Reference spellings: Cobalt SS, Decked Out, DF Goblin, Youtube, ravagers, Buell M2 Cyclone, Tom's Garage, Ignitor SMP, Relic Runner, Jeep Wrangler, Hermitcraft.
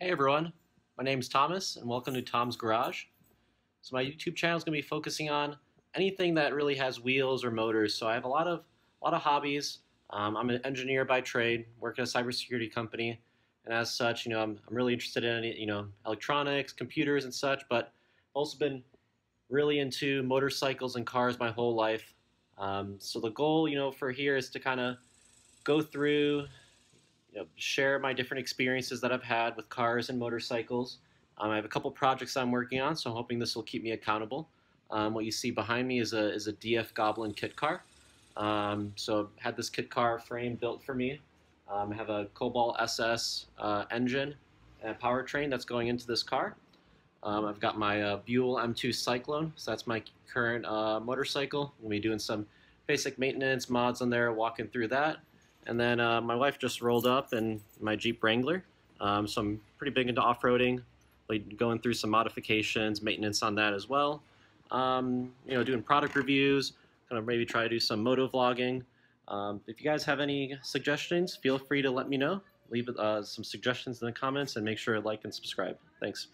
Hey everyone, my name is Thomas and welcome to Tom's Garage. So my YouTube channel is going to be focusing on anything that really has wheels or motors. So I have a lot of hobbies. I'm an engineer by trade, work at a cybersecurity company, and as such, you know, I'm really interested in electronics, computers, and such. But I've also been really into motorcycles and cars my whole life. So the goal, you know, for here is to kind of go through, you know, share my different experiences that I've had with cars and motorcycles. I have a couple projects I'm working on, so I'm hoping this will keep me accountable. What you see behind me is a DF Goblin kit car. So I had this kit car frame built for me. I have a Cobalt SS engine and powertrain that's going into this car. I've got my Buell M2 Cyclone, so that's my current motorcycle. We'll be doing some basic maintenance mods on there, walking through that. And then my wife just rolled up in my Jeep Wrangler. So I'm pretty big into off-roading, like going through some modifications, maintenance on that as well. You know, doing product reviews, kind of maybe try to do some moto vlogging. If you guys have any suggestions, feel free to let me know. Leave some suggestions in the comments and make sure to like and subscribe. Thanks.